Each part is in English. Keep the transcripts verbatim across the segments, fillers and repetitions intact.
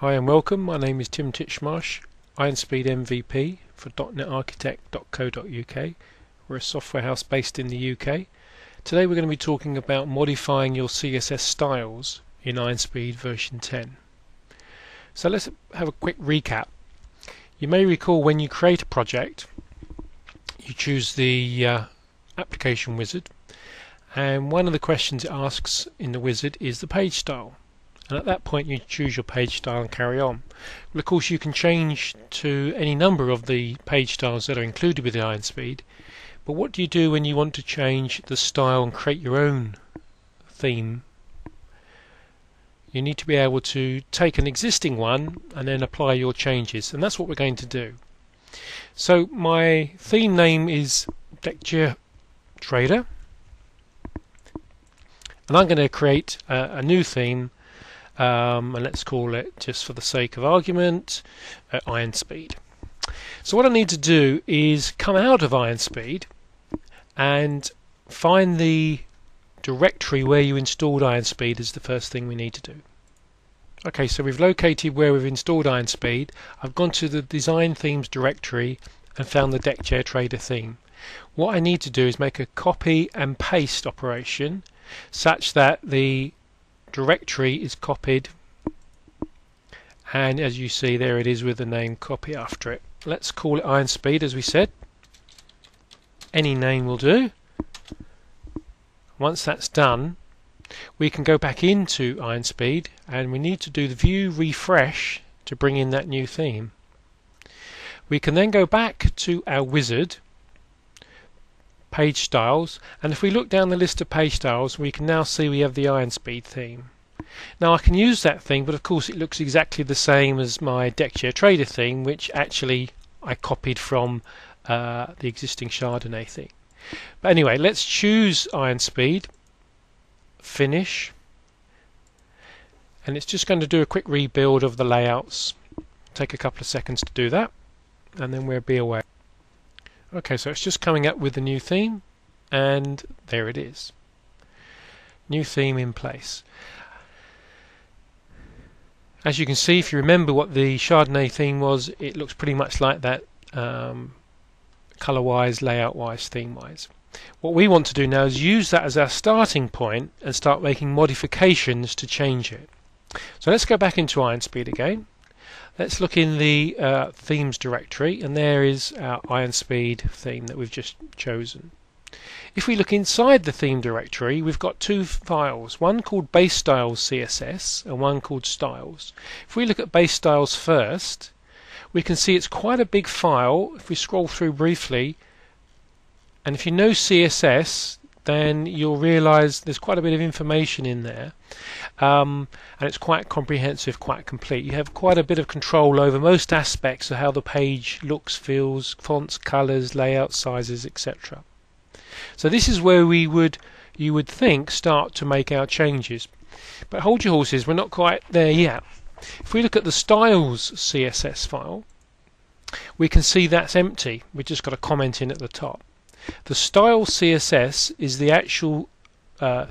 Hi and welcome, my name is Tim Titchmarsh, IronSpeed M V P for dot net architect dot co dot U K. We're a software house based in the U K. Today we're going to be talking about modifying your C S S styles in IronSpeed version ten. So let's have a quick recap. You may recall when you create a project, you choose the uh, application wizard, and one of the questions it asks in the wizard is the page style. And at that point you choose your page style and carry on. Well, of course you can change to any number of the page styles that are included with the IronSpeed, but what do you do when you want to change the style and create your own theme? You need to be able to take an existing one and then apply your changes, and that's what we're going to do. So my theme name is Deck Chair Trader, and I'm going to create a, a new theme. Um, and let's call it, just for the sake of argument, uh, IronSpeed. So what I need to do is come out of IronSpeed and find the directory where you installed IronSpeed is the first thing we need to do. Okay, so we've located where we've installed IronSpeed. I've gone to the design themes directory and found the Deck Chair Trader theme. What I need to do is make a copy and paste operation such that the directory is copied, and as you see there it is with the name copy after it. Let's call it IronSpeed, as we said. Any name will do. Once that's done, we can go back into IronSpeed, and we need to do the view refresh to bring in that new theme. We can then go back to our wizard, page styles, and if we look down the list of page styles we can now see we have the IronSpeed theme. Now I can use that theme, but of course it looks exactly the same as my Deck Chair Trader theme, which actually I copied from uh, the existing Chardonnay theme. But anyway, let's choose IronSpeed, finish, and it's just going to do a quick rebuild of the layouts. Take a couple of seconds to do that, and then we'll be away. Okay, so it's just coming up with the new theme, and there it is. New theme in place. As you can see, if you remember what the Chardonnay theme was, it looks pretty much like that, um, colour-wise, layout-wise, theme-wise. What we want to do now is use that as our starting point and start making modifications to change it. So let's go back into IronSpeed again. Let's look in the uh, themes directory, and there is our IronSpeed theme that we've just chosen. If we look inside the theme directory, we've got two files, one called base styles C S S and one called styles. If we look at base styles first, we can see it's quite a big file. If we scroll through briefly, and if you know C S S, then you'll realize there's quite a bit of information in there, um, and it's quite comprehensive, quite complete. You have quite a bit of control over most aspects of how the page looks, feels, fonts, colors, layout, sizes, et cetera. So this is where we would, you would think, start to make our changes. But hold your horses, we're not quite there yet. If we look at the styles C S S file, we can see that's empty. We've just got a comment in at the top. The style C S S is the actual uh,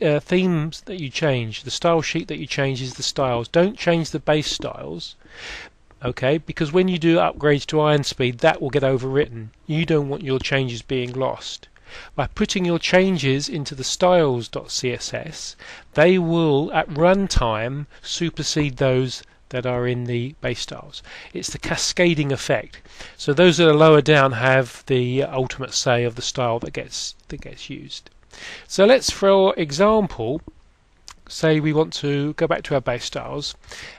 uh, themes that you change. The style sheet that you change is the styles. Don't change the base styles, okay? Because when you do upgrades to IronSpeed, that will get overwritten. You don't want your changes being lost. By putting your changes into the styles.css, they will at runtime supersede those that are in the base styles. It's the cascading effect. So those that are lower down have the ultimate say of the style that gets that gets used. So let's, for example, say we want to go back to our base styles,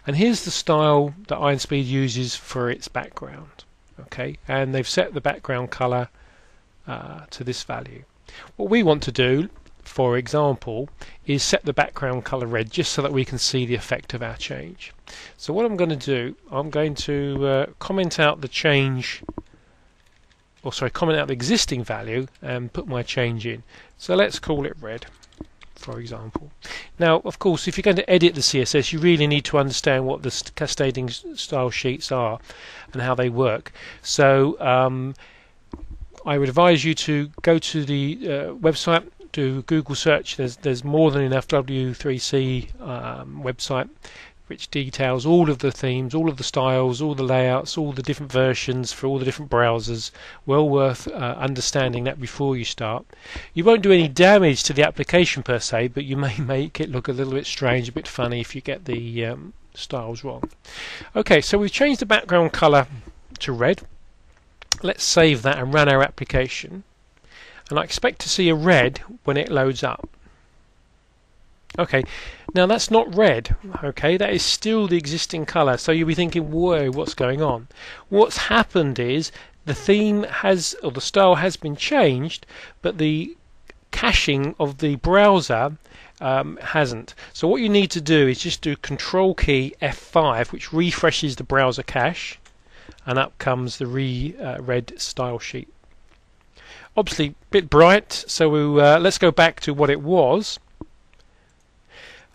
and here's the style that IronSpeed uses for its background. Okay, and they've set the background color uh, to this value. What we want to do, for example, is set the background color red, just so that we can see the effect of our change. So what I'm going to do, I'm going to uh, comment out the change, or sorry, comment out the existing value and put my change in. So let's call it red, for example. Now, of course, if you're going to edit the C S S, you really need to understand what the cascading style sheets are and how they work. So um, I would advise you to go to the uh, website. Do Google search. There's there's more than enough W three C um, website which details all of the themes, all of the styles, all the layouts, all the different versions for all the different browsers. Well worth uh, understanding that before you start. You won't do any damage to the application per se, but you may make it look a little bit strange, a bit funny if you get the um, styles wrong. Okay, so we've changed the background color to red. Let's save that and run our application. And I expect to see a red when it loads up. Okay, now that's not red, okay, that is still the existing color, so you'll be thinking, whoa, what's going on? What's happened is the theme has, or the style has been changed, but the caching of the browser um, hasn't. So what you need to do is just do Control key F five, which refreshes the browser cache, and up comes the re, uh, red style sheet. Obviously a bit bright, so we, uh, let's go back to what it was.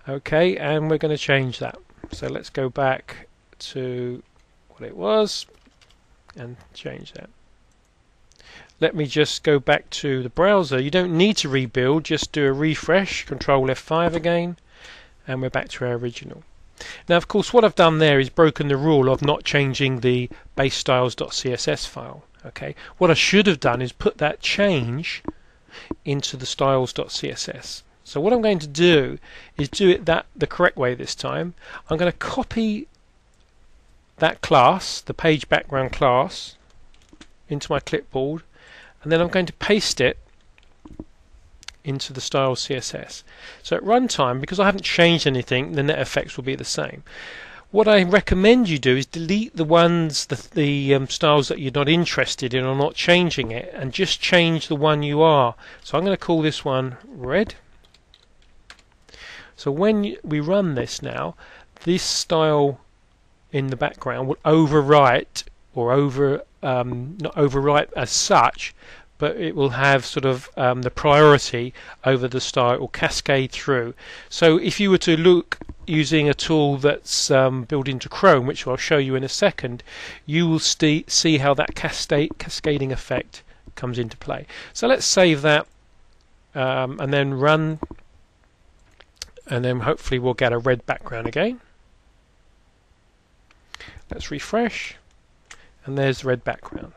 Okay, and we're going to change that. So let's go back to what it was and change that. Let me just go back to the browser. You don't need to rebuild, just do a refresh, Control F five again, and we're back to our original. Now, of course, what I've done there is broken the rule of not changing the base styles.css file. Okay, what I should have done is put that change into the styles.css. So what I'm going to do is do it that the correct way this time. I'm going to copy that class, the page background class, into my clipboard, and then I'm going to paste it into the style C S S. So at runtime, because I haven't changed anything, the net effects will be the same. What I recommend you do is delete the ones, the, the um, styles that you're not interested in or not changing it, and just change the one you are. So I'm going to call this one red. So when we run this now, this style in the background will overwrite, or over um, not overwrite as such, but it will have sort of um, the priority over the style, or cascade through. So if you were to look using a tool that's um, built into Chrome, which I'll show you in a second, you will see how that cascade cascading effect comes into play. So let's save that um, and then run. And then hopefully we'll get a red background again. Let's refresh, and there's the red background.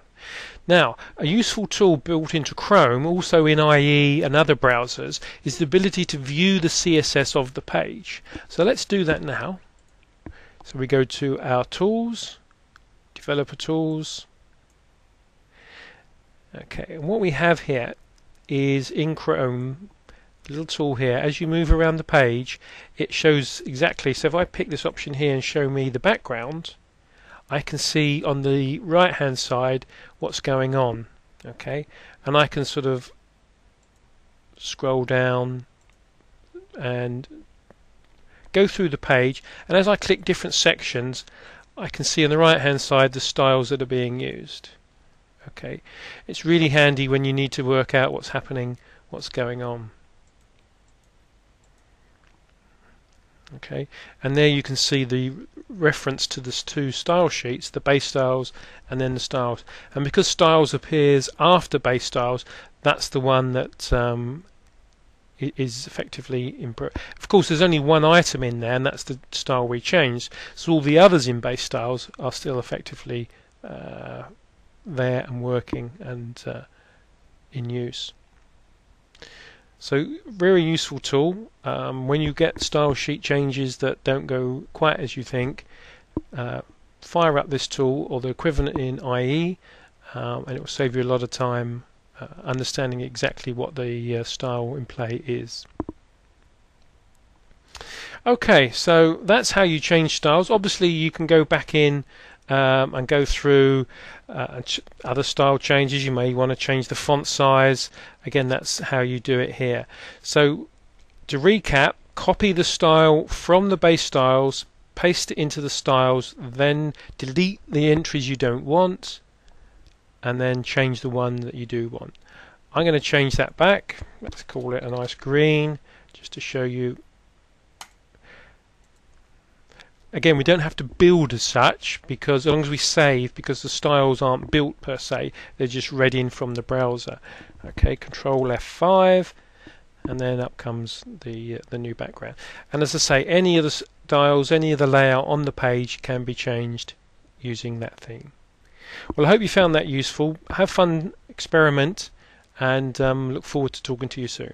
Now, a useful tool built into Chrome, also in I E and other browsers, is the ability to view the C S S of the page. So let's do that now. So we go to our tools, developer tools. Okay, and what we have here is in Chrome little tool here. As you move around the page, it shows exactly. So if I pick this option here and show me the background, I can see on the right hand side what's going on. Okay, and I can sort of scroll down and go through the page, and as I click different sections, I can see on the right hand side the styles that are being used. Okay, it's really handy when you need to work out what's happening, what's going on. Okay, and there you can see the reference to the two style sheets, the base styles and then the styles. And because styles appears after base styles, that's the one that um, is effectively improved. Of course, there's only one item in there, and that's the style we changed. So all the others in base styles are still effectively uh, there and working and uh, in use. So, very useful tool. Um, when you get style sheet changes that don't go quite as you think, uh, fire up this tool or the equivalent in I E, um, and it will save you a lot of time uh, understanding exactly what the uh, style in play is. Okay, so that's how you change styles. Obviously, you can go back in Um, and go through uh, ch other style changes. You may want to change the font size. Again, that's how you do it here. So to recap, copy the style from the base styles, paste it into the styles, then delete the entries you don't want, and then change the one that you do want. I'm going to change that back. Let's call it a nice green, just to show you. Again, we don't have to build as such, because as long as we save, because the styles aren't built per se, they're just read in from the browser. Okay, Control F five, and then up comes the uh, the new background. And as I say, any of the dials, any of the layout on the page can be changed using that theme. Well, I hope you found that useful. Have fun, experiment, and um, look forward to talking to you soon.